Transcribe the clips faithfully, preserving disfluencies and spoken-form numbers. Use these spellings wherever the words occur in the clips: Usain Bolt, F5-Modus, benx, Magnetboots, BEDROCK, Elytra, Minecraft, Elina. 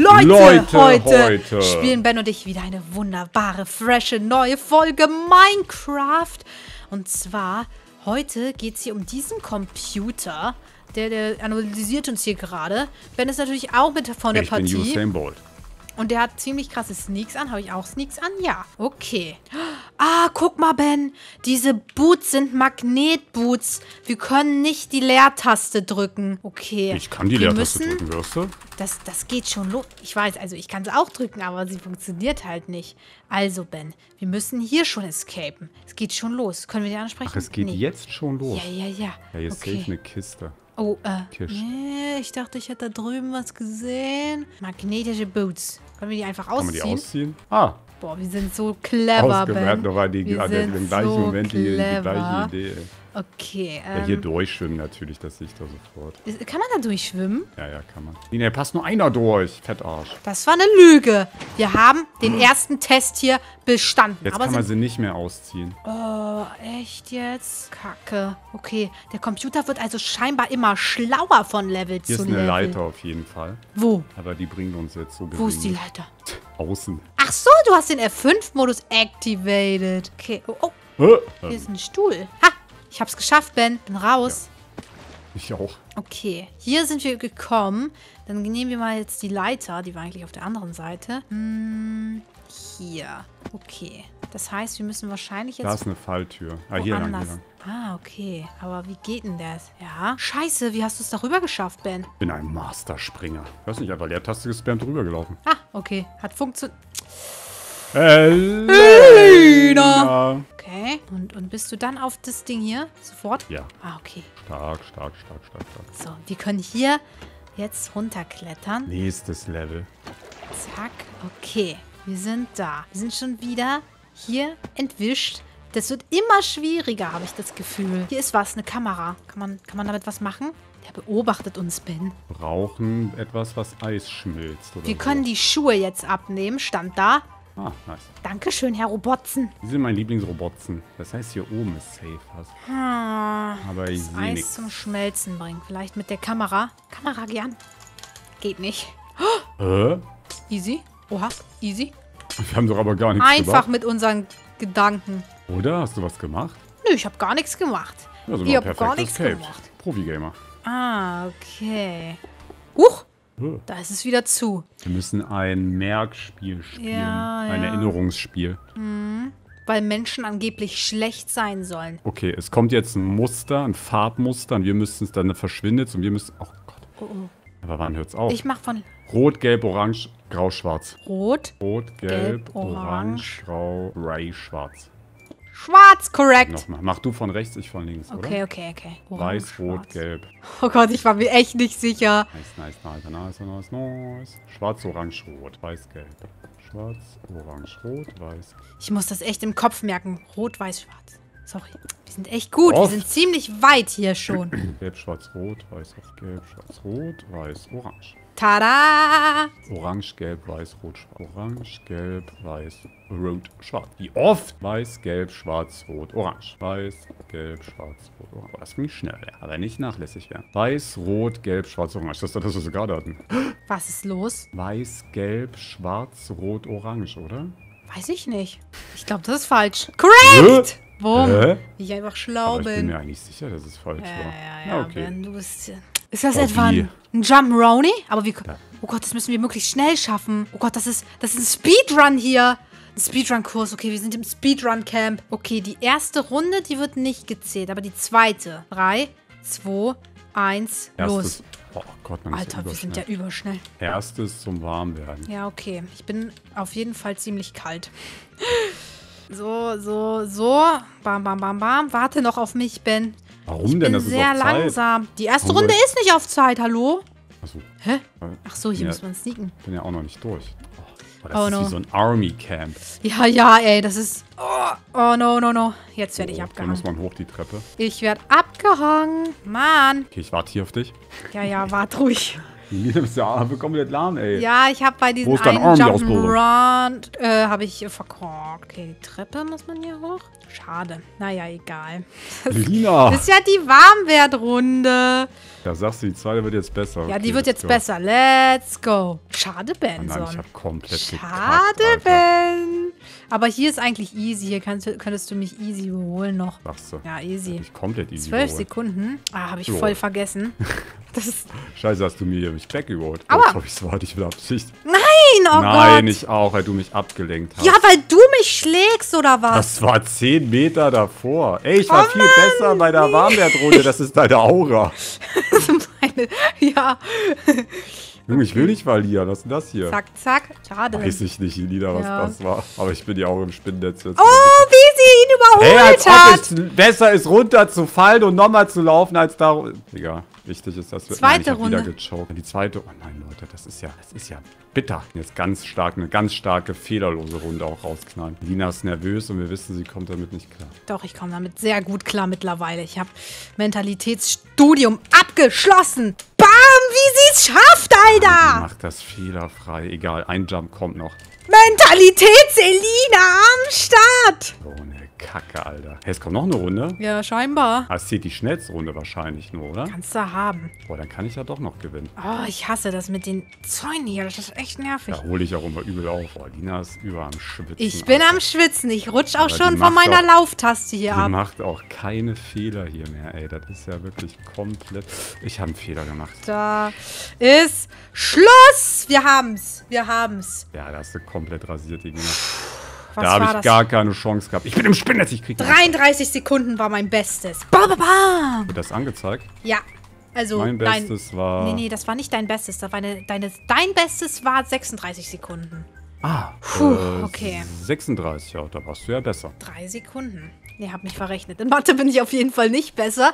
Leute, Leute heute, heute spielen Ben und ich wieder eine wunderbare, frische, neue Folge Minecraft. Und zwar, heute geht es hier um diesen Computer. Der, der analysiert uns hier gerade. Ben ist natürlich auch mit von der ich Partie. Ich bin Usain Bolt. Und der hat ziemlich krasse Sneaks an. Habe ich auch Sneaks an? Ja. Okay. Ah, guck mal, Ben. Diese Boots sind Magnetboots. Wir können nicht die Leertaste drücken. Okay. Ich kann die wir Leertaste müssen, drücken, wirst du? Das, das geht schon los. Ich weiß, also ich kann sie auch drücken, aber sie funktioniert halt nicht. Also, Ben, wir müssen hier schon escapen. Es geht schon los. Können wir die ansprechen? Ach, es geht nee. jetzt schon los. Ja, ja, ja. Ja, jetzt okay. sehe ich eine Kiste. Oh, äh, nee, ich dachte, ich hätte da drüben was gesehen. Magnetische Boots. Können wir die einfach ausziehen? Können wir die ausziehen? Ah. Boah, wir sind so clever, Ben. Noch an die, wir an sind den gleichen so Moment hier, die gleiche Idee. Okay, ähm, ja, hier durchschwimmen natürlich, das sehe ich da sofort. Ist, kann man da durchschwimmen? Ja, ja, kann man. Nee, da passt nur einer durch, Fettarsch. Das war eine Lüge. Wir haben den hm. ersten Test hier bestanden. Jetzt aber kann man sie nicht mehr ausziehen. Oh, echt jetzt? Kacke. Okay, der Computer wird also scheinbar immer schlauer von Level hier zu Level. Hier ist eine Leiter auf jeden Fall. Wo? Aber die bringen uns jetzt so gering. Wo ist die Leiter? Außen. Ach so, du hast den F fünf Modus activated. Okay, oh, oh. Hier ähm. ist ein Stuhl. Ha! Ich hab's geschafft, Ben. Bin raus. Ja. Ich auch. Okay, hier sind wir gekommen. Dann nehmen wir mal jetzt die Leiter. Die war eigentlich auf der anderen Seite. Hm, hier. Okay. Das heißt, wir müssen wahrscheinlich jetzt... Da ist eine Falltür. Ah, hier lang, hier lang. Ah, okay. Aber wie geht denn das? Ja. Scheiße, wie hast du es darüber geschafft, Ben? Ich bin ein Masterspringer. Ich weiß nicht, aber Leertaste gespammt drüber gelaufen. Ah, okay. Hat funktioniert. Elytra. Okay. Und, und bist du dann auf das Ding hier? Sofort? Ja. Ah, okay. Stark, stark, stark, stark, stark. So, wir können hier jetzt runterklettern. Nächstes Level. Zack. Okay. Wir sind da. Wir sind schon wieder hier entwischt. Das wird immer schwieriger, habe ich das Gefühl. Hier ist was, eine Kamera. Kann man, kann man damit was machen? Der beobachtet uns, Ben. Wir brauchen etwas, was Eis schmilzt. Oder wir so. können die Schuhe jetzt abnehmen. Stand da. Ah, nice. Dankeschön, Herr Robotzen. Sie sind mein Lieblingsrobotzen. Das heißt, hier oben ist safe. Also. Ah, aber ich sehe nichts. Eis nix. zum Schmelzen bringen. Vielleicht mit der Kamera. Kamera gern. Geht nicht. Oh. Äh? Easy. Oha, easy. Wir haben doch aber gar nichts gemacht. Einfach mit unseren Gedanken. Oder? Hast du was gemacht? Nö, ich habe gar nichts gemacht. Also ich habe gar nichts gemacht. Profi-Gamer. Ah, okay. Huch! Da ist es wieder zu. Wir müssen ein Merkspiel spielen. Ja, ein ja. Erinnerungsspiel. Mhm. Weil Menschen angeblich schlecht sein sollen. Okay, es kommt jetzt ein Muster, ein Farbmuster. Und wir müssen es dann verschwindet. Und wir müssen... Oh Gott. Oh, oh. Aber wann hört's auf? Ich mach von... Rot, Gelb, Orange, Grau, Schwarz. Rot, Rot, Gelb, Gelb Orange, Orange, Grau, Gray, Schwarz. Schwarz, korrekt. Nochmal. Mach du von rechts, ich von links, okay, oder? Okay, okay, okay. Orange, Weiß, Rot, Schwarz. Gelb. Oh Gott, ich war mir echt nicht sicher. Nice, nice, nice, nice, nice, nice. Schwarz, Orange, Rot, Weiß, Gelb. Schwarz, Orange, Rot, Weiß. Ich muss das echt im Kopf merken. Rot, Weiß, Schwarz. Sorry. Wir sind echt gut. Oft. Wir sind ziemlich weit hier schon. Gelb, Schwarz, Rot, Weiß, Gelb, Schwarz, Rot, Weiß, Orange. Tada! Orange, Gelb, Weiß, Rot, Schwarz. Orange, Gelb, Weiß, Rot, Schwarz. Wie oft? Weiß, Gelb, Schwarz, Rot, Orange. Weiß, Gelb, Schwarz, Rot, Orange. Das ging schnell, aber nicht nachlässig werden. Weiß, Rot, Gelb, Schwarz, Orange. Das ist das, was wir gerade hatten. Was ist los? Weiß, Gelb, Schwarz, Rot, Orange, oder? Weiß ich nicht. Ich glaube, das ist falsch. Correct! Boom. Äh? Wie ich einfach schlau bin. Ich bin mir eigentlich sicher, dass es falsch ja, war. Ja, ja, ja. Okay. Wenn du bist... Ist das oh, etwa ein, ein Jump-Roni? Aber wir können... Oh Gott, das müssen wir möglichst schnell schaffen. Oh Gott, das ist, das ist ein Speedrun hier. Ein Speedrun-Kurs. Okay, wir sind im Speedrun-Camp. Okay, die erste Runde, die wird nicht gezählt. Aber die zweite. Drei, zwei, eins, los. Oh Gott, man Alter, wir sind ja überschnell. Erstes zum Warmwerden. Ja, okay. Ich bin auf jeden Fall ziemlich kalt. So, so, so. Bam, bam, bam, bam. Warte noch auf mich, Ben. Warum ich denn? Bin das ist sehr auf Zeit. langsam. Die erste Runde ist nicht auf Zeit, hallo? Achso. Hä? Ach so, hier ja, muss man sneaken. Ich bin ja auch noch nicht durch. Oh, das oh, ist no. wie so ein Army-Camp. Ja, ja, ey, das ist... Oh, oh no, no, no. Jetzt werde oh, ich abgehangen. Dann muss man hoch die Treppe. Ich werde abgehangen. Mann. Okay, ich warte hier auf dich. Ja, ja, warte ruhig. Mir ist ja aber komplett lahm, ey. Ja, ich habe bei diesem einen Jump'n'Run äh, habe ich verkorkt. Okay, die Treppe muss man hier hoch. Schade. Naja, egal. Lina. Das ist ja die Warmwertrunde. Ja, sagst du, die zweite wird jetzt besser. Okay, ja, die wird jetzt go. besser. Let's go. Schade, Benson. Oh nein, ich habe komplett Schade, gekrackt, Ben. Aber hier ist eigentlich easy. Hier kannst, könntest du mich easy überholen noch. Sagst du? Ja, easy. Ich komplett easy Zwölf Sekunden. Ah, habe ich so. voll vergessen. Das ist Scheiße, hast du mir mich weggeholt. Aber oh, ich war nicht mit Absicht. Nein, oh Nein, Gott. Nein, ich auch, weil du mich abgelenkt hast. Ja, weil du mich schlägst, oder was? Das war zehn Meter davor. Ey, ich war oh, viel Mann. besser bei der Warmwertrunde. Das ist deine Aura. Das ist meine, ja. Junge, ich will nicht verlieren. Was ist denn das hier? Zack, zack. Schade. Weiß ich nicht, Lina, was ja. das war. Aber ich bin ja auch im Spinnennetz jetzt. Oh, wie sie ihn überholt hey, hat. Als ob es besser ist, runterzufallen und nochmal zu laufen, als da... Egal. Wichtig ist, dass wir... Zweite nein, Runde. Wieder gechoked. Die zweite... Oh nein, Leute, das ist ja... Das ist ja bitter. Jetzt ganz stark, eine ganz starke, fehlerlose Runde auch rausknallen. Lina ist nervös und wir wissen, sie kommt damit nicht klar. Doch, ich komme damit sehr gut klar mittlerweile. Ich habe Mentalitätsstudium abgeschlossen. Bam! Wie sie es schafft, Alter! Sie macht das fehlerfrei. Egal, ein Jump kommt noch. Mentalitäts-Elina am Start! So eine Kacke, Alter. Hey, es kommt noch eine Runde? Ja, scheinbar. Ah, es zählt die schnellste Runde wahrscheinlich nur, oder? Kannst du haben. Boah, dann kann ich ja doch noch gewinnen. Oh, ich hasse das mit den Zäunen hier. Das ist echt nervig. Da hole ich auch immer übel auf. Boah, Lina ist über am Schwitzen. Ich bin Alter. am Schwitzen. Ich rutsche auch schon von meiner auch, Lauftaste hier ab. Die macht auch keine Fehler hier mehr, ey. Das ist ja wirklich komplett... Ich habe einen Fehler gemacht. Da ist Schluss. Wir haben's. Wir haben's. Ja, da hast du komplett rasiert, die Lina. Was da habe ich gar keine Chance gehabt. Ich bin im Spinnennetz, ich kriege dreiunddreißig Sekunden war mein Bestes. Bam, bam, bam. Wird das angezeigt? Ja. Also, mein Bestes dein, war... Nee, nee, das war nicht dein Bestes. Das war eine, deine, dein Bestes war sechsunddreißig Sekunden. Ah, Puh, äh, okay. sechsunddreißig, ja, da warst du ja besser. Drei Sekunden. Nee, hab mich verrechnet. In Mathe bin ich auf jeden Fall nicht besser.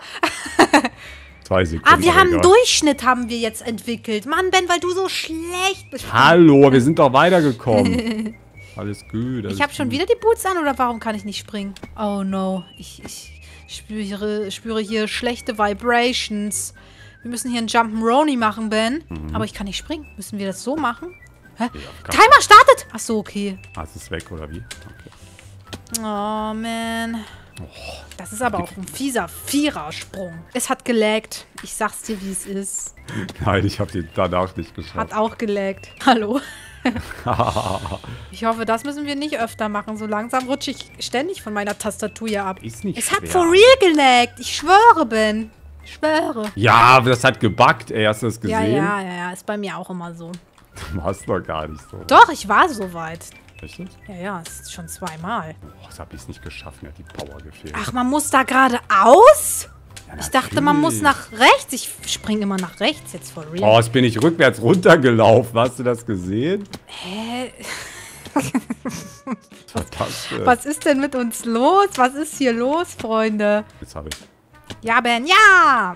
Zwei Sekunden. Ah, wir haben einen Durchschnitt haben wir jetzt entwickelt. Mann, Ben, weil du so schlecht bist. Hallo, wir sind doch weitergekommen. Alles gut. Alles ich habe schon wieder die Boots an, oder warum kann ich nicht springen? Oh no, ich, ich spüre, spüre hier schlechte Vibrations. Wir müssen hier einen Jump'n'Roni machen, Ben. Mhm. Aber ich kann nicht springen. Müssen wir das so machen? Hä? Ja, Timer startet! Ach so, okay. Ah, es ist weg, oder wie? Okay. Oh, man. Oh, das ist aber auch ein fieser Vierersprung. Es hat gelaggt. Ich sag's dir, wie es ist. Nein, ich habe den danach nicht geschafft. Hat auch gelaggt. Hallo? Ich hoffe, das müssen wir nicht öfter machen. So langsam rutsche ich ständig von meiner Tastatur hier ab. Ist nicht es schwer. Hat for real gelaggt. Ich schwöre, Ben. Ich schwöre. Ja, das hat gebuggt, ey. Hast du das gesehen? Ja, ja, ja, ja. Ist bei mir auch immer so. Du warst doch gar nicht so. Doch, ich war soweit. Richtig? Ja, ja. Das ist schon zweimal. Boah, das habe ich nicht geschafft. Mir hat die Power gefehlt. Ach, man muss da geradeaus? Ja, ich dachte, man muss nach rechts. Ich springe immer nach rechts jetzt for real. Oh, jetzt bin ich rückwärts runtergelaufen. Hast du das gesehen? Hä? was, was ist denn mit uns los? Was ist hier los, Freunde? Jetzt habe ich. Ja, Ben, ja!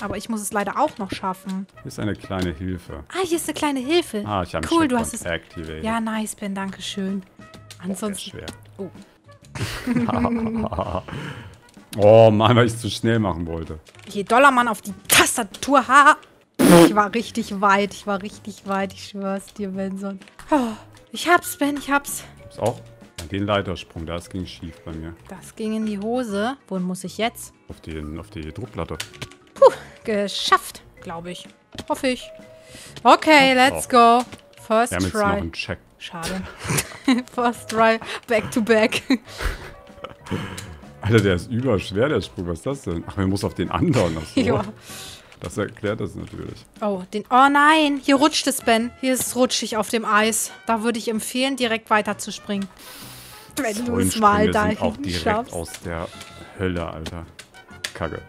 Aber ich muss es leider auch noch schaffen. Hier ist eine kleine Hilfe. Ah, hier ist eine kleine Hilfe. Ah, ich habe cool, du hast es activated. Ja, nice, Ben, danke schön. Ansonsten. Oh, schwer. Oh. Oh Mann, weil ich es zu schnell machen wollte. Je doller man auf die Tastatur ha. Ich war richtig weit, ich war richtig weit, ich schwör's dir, Benson. Oh, ich hab's, Ben, ich hab's. Ich hab's auch. Den Leitersprung, das ging schief bei mir. Das ging in die Hose. Wohin muss ich jetzt? Auf den, auf die Druckplatte. Puh, geschafft, glaube ich. Hoffe ich. Okay, let's go. First try. Wir haben jetzt noch einen Check. Schade. First try, back to back. Alter, der ist überschwer, der Sprung. Was ist das denn? Ach, man muss auf den anderen. So. Ja. Das erklärt das natürlich. Oh, den. Oh nein, hier rutscht es, Ben. Hier ist es rutschig auf dem Eis. Da würde ich empfehlen, direkt weiter zu springen. Wenn du es mal da hinten auch direkt schaffst. Aus der Hölle, Alter. Kacke.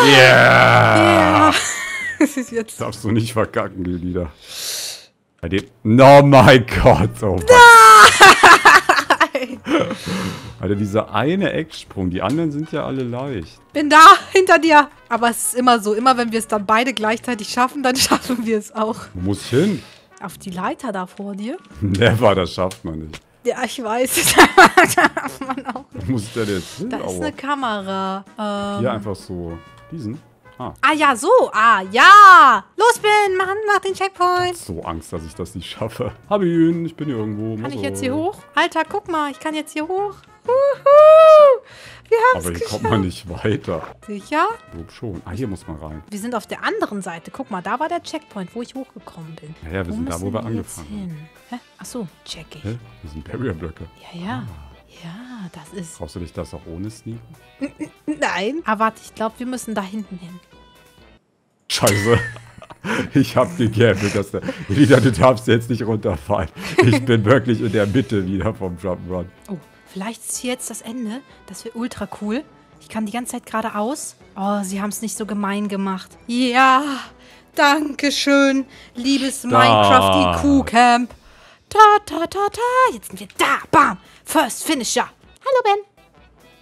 Ja! Yeah! Yeah! Das ist jetzt. Darfst du nicht verkacken, die Lieder. Bei dem. No, mein Gott. Oh, Alter, dieser eine Ecksprung, die anderen sind ja alle leicht. Bin da, hinter dir. Aber es ist immer so, immer wenn wir es dann beide gleichzeitig schaffen, dann schaffen wir es auch. Du musst hin. Auf die Leiter da vor dir. Never, das schafft man nicht. Ja, ich weiß. Das darf man auch nicht. Wo muss der jetzt hin? Da ist eine Kamera. Ähm, Hier einfach so diesen. Ah. ah ja, so. Ah ja. Los bin, Mann, mach den Checkpoint. So Angst, dass ich das nicht schaffe. Hab ihn, ich bin hier irgendwo. Kann ich jetzt hier hoch? Alter, guck mal, ich kann jetzt hier hoch. Uhu. Wir haben's Aber hier geschafft. Kommt man nicht weiter. Sicher? Lob schon. Ah, hier muss man rein. Wir sind auf der anderen Seite. Guck mal, da war der Checkpoint, wo ich hochgekommen bin. Ja, ja, wir wo sind da, wo wir angefangen haben. Hä? Ach so, check ich. Hä? Das sind Barrierblöcke. Ja, ja. Ah. Ja, das ist... Brauchst du dich das auch ohne sneaken? Nein. Aber warte, ich glaube, wir müssen da hinten hin. Scheiße. Ich hab gegambelt, dass der... Elytra, du darfst jetzt nicht runterfallen. Ich bin wirklich in der Mitte wieder vom Jump'n'Run. Oh, vielleicht ist hier jetzt das Ende. Das wäre ultra cool. Ich kann die ganze Zeit geradeaus. Oh, sie haben es nicht so gemein gemacht. Ja, danke schön, liebes Minecraft-I Q-Camp. Ta, ta, ta, ta. Jetzt sind wir da. Bam. First Finisher. Hallo,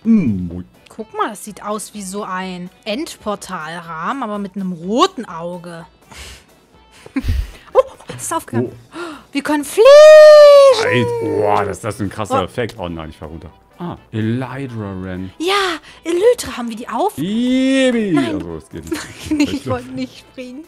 Ben. Mm. Guck mal, das sieht aus wie so ein Endportalrahmen, aber mit einem roten Auge. Oh, das ist aufgegangen. Oh. Wir können fliegen. Boah, das, das ist ein krasser oh. Effekt. Oh nein, ich fahr runter. Ah, Elytra Ren. Ja, Elytra, haben wir die auf? Yibi. Nein, also, das geht nicht. Ich wollte nicht springen.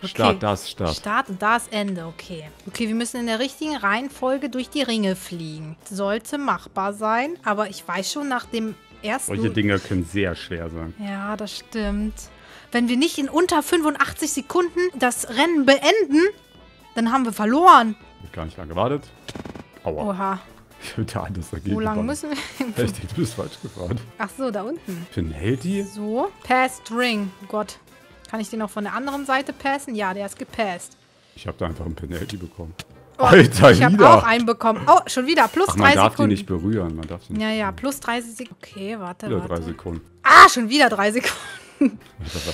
Okay. Start, das, Start. Start und das Ende, okay. Okay, wir müssen in der richtigen Reihenfolge durch die Ringe fliegen. Sollte machbar sein, aber ich weiß schon nach dem ersten... Solche Dinger können sehr schwer sein. Ja, das stimmt. Wenn wir nicht in unter fünfundachtzig Sekunden das Rennen beenden, dann haben wir verloren. Ich habe gar nicht lange gewartet. Aua. Oha. Ich habe da alles dagegen. Wo lang müssen wir? Echt, du bist falsch gefahren. Ach so, da unten. Für ein Heldi? So, Past Ring. Gott. Kann ich den noch von der anderen Seite passen? Ja, der ist gepasst. Ich habe da einfach einen Penalty bekommen. Oh, Alter, ich habe auch einen bekommen. Oh, schon wieder. Plus Ach, man drei darf Sekunden. Die nicht berühren. Man darf sie nicht ja, berühren. Ja, plus dreißig Sekunden. Okay, warte, wieder warte. drei Sekunden. Ah, schon wieder drei Sekunden.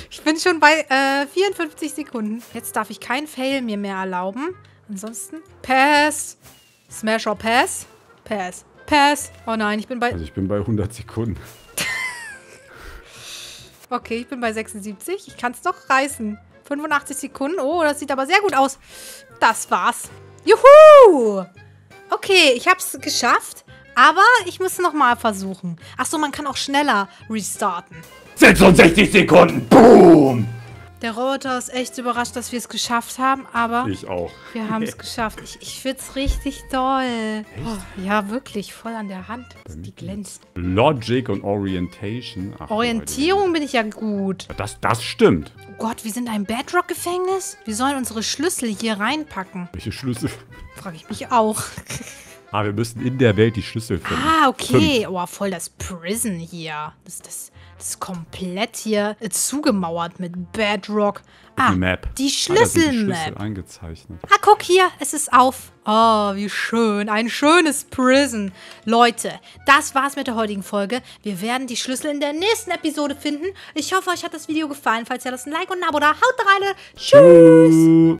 Ich bin schon bei äh, vierundfünfzig Sekunden. Jetzt darf ich keinen Fail mir mehr erlauben. Ansonsten Pass. Smash or Pass. Pass. Pass. Oh nein, ich bin bei... Also ich bin bei hundert Sekunden. Okay, ich bin bei sechsundsiebzig. Ich kann es doch reißen. fünfundachtzig Sekunden. Oh, das sieht aber sehr gut aus. Das war's. Juhu! Okay, ich habe es geschafft. Aber ich muss nochmal versuchen. Achso, man kann auch schneller restarten. sechsundsechzig Sekunden. Boom! Der Roboter ist echt überrascht, dass wir es geschafft haben. Aber ich auch. Wir haben es geschafft. Ich, ich finde es richtig toll. Oh, ja, wirklich. Voll an der Hand. Die glänzt. Logic und Orientation. Ach, Orientierung Leute. Bin ich ja gut. Das, das stimmt. Oh Gott, wir sind ein Bedrock-Gefängnis? Wir sollen unsere Schlüssel hier reinpacken. Welche Schlüssel? Frage ich mich auch. Ah, wir müssen in der Welt die Schlüssel finden. Ah, okay. Fünf. Oh, voll das Prison hier. Das ist das... Das ist komplett hier zugemauert mit Bedrock. Ah, die Map. Die Schlüsselmap. Ah, Schlüssel eingezeichnet. Ah, guck hier, es ist auf. Oh, wie schön. Ein schönes Prison. Leute, das war's mit der heutigen Folge. Wir werden die Schlüssel in der nächsten Episode finden. Ich hoffe, euch hat das Video gefallen. Falls ja, lasst ein Like und ein Abo da. Haut rein. Tschüss.